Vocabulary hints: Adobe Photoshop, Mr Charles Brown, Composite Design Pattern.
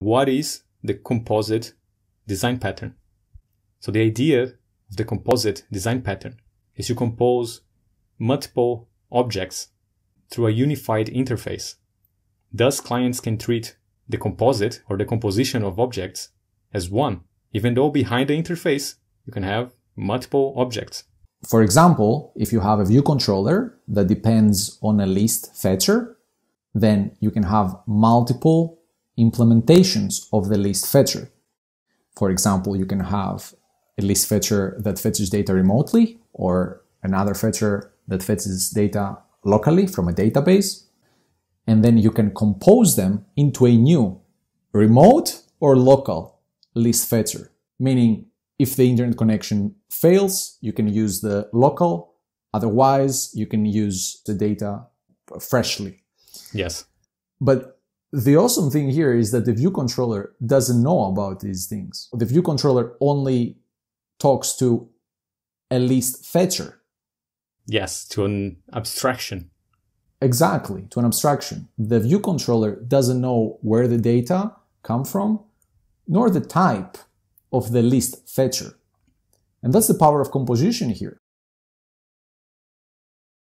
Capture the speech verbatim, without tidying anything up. what is the composite design pattern? So the idea of the composite design pattern is to compose multiple objects through a unified interface. Thus, clients can treat the composite or the composition of objects as one, even though behind the interface you can have multiple objects. For example, if you have a view controller that depends on a list fetcher, then you can have multiple implementations of the list fetcher. For example, you can have a list fetcher that fetches data remotely, or another fetcher that fetches data locally from a database, and then you can compose them into a new remote or local list fetcher, meaning if the internet connection fails, you can use the local, otherwise you can use the data freshly. Yes. But the awesome thing here is that the view controller doesn't know about these things. The view controller only talks to a list fetcher. Yes, to an abstraction. Exactly, to an abstraction. The view controller doesn't know where the data come from, nor the type of the list fetcher. And that's the power of composition here.